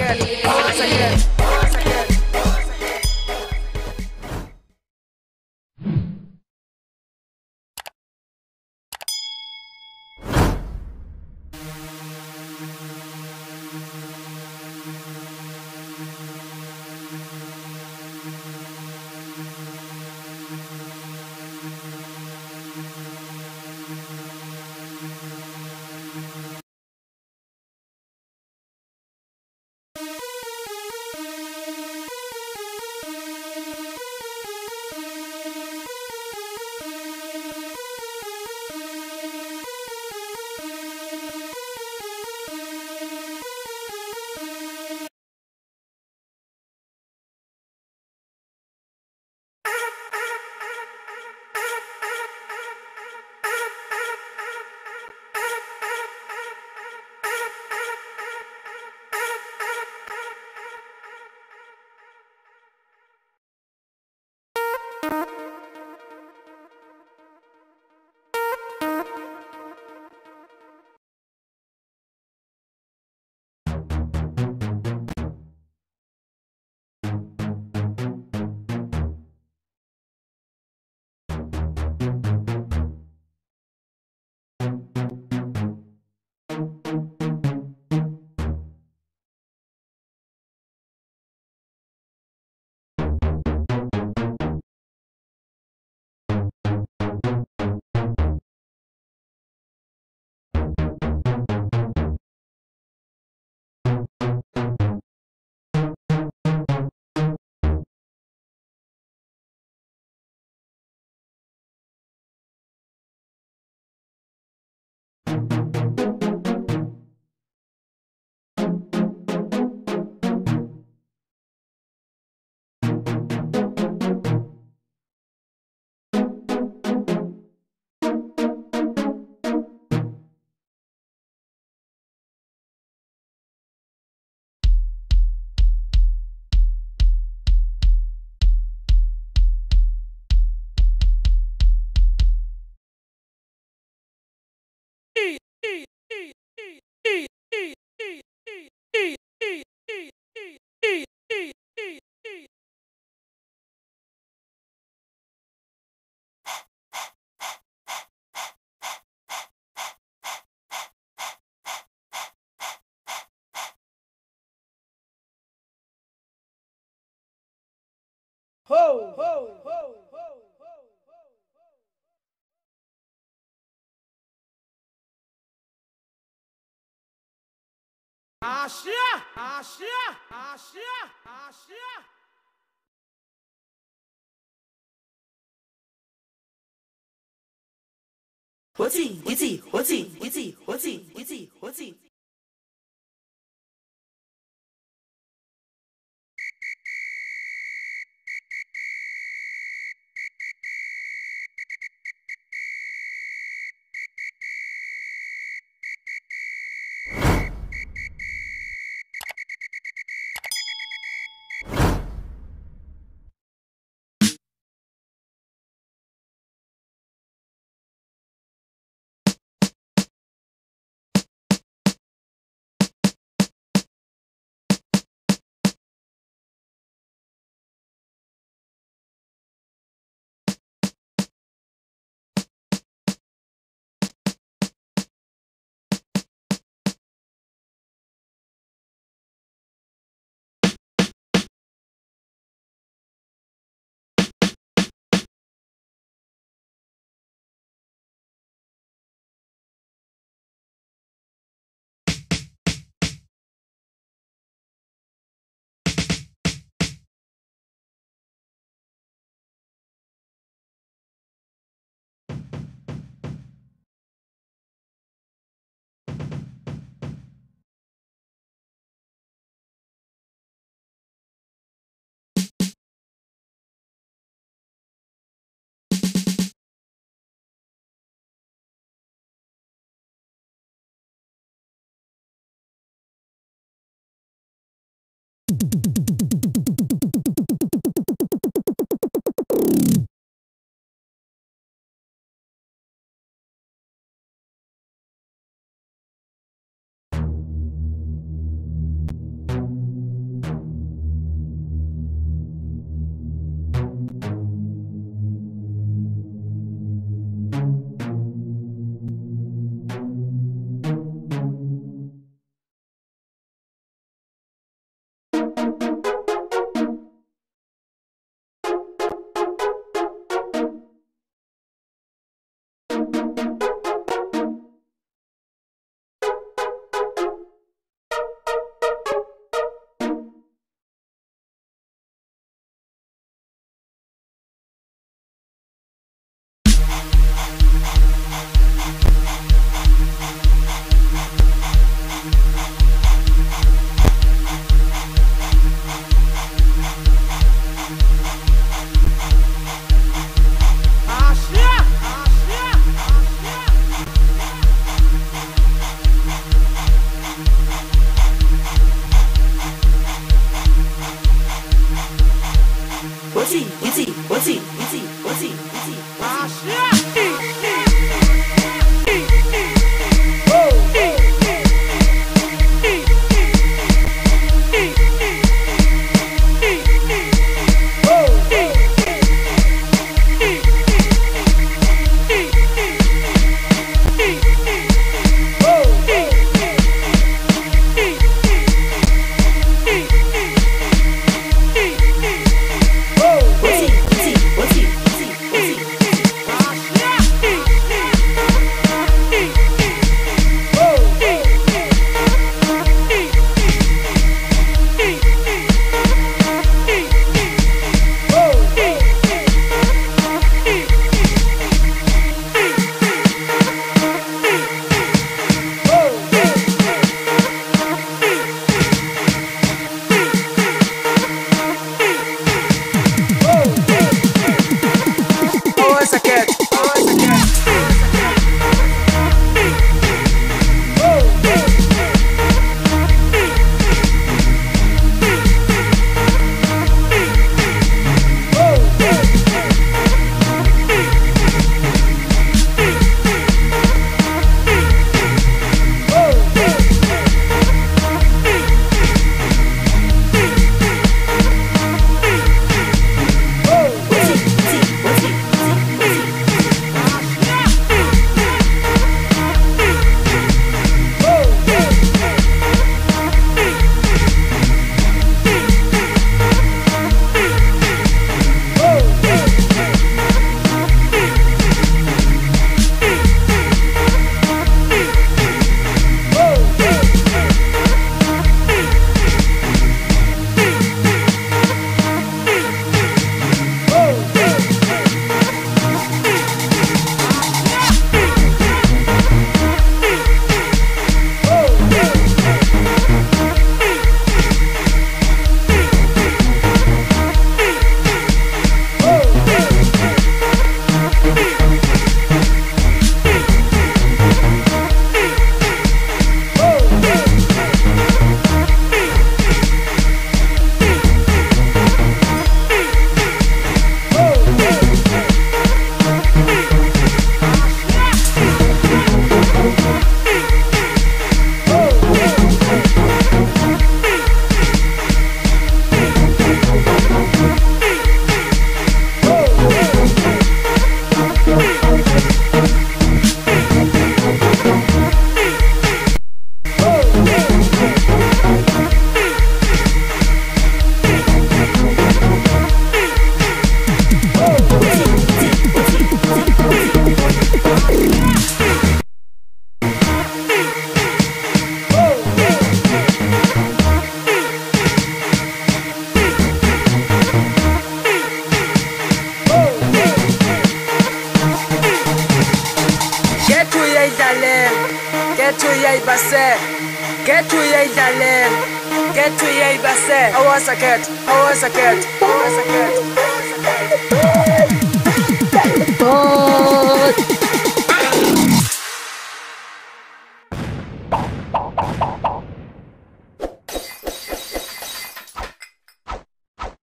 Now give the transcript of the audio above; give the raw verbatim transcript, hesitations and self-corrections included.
Ho, ho, ho, ho.啊是啊，啊是啊，啊是啊，啊是啊。 火箭，火箭，火箭，火箭，火箭，火箭，火箭。自己，我自己，我自己，我自己，八十。 Get to your basset. I was a cat. I was a cat. I was a cat.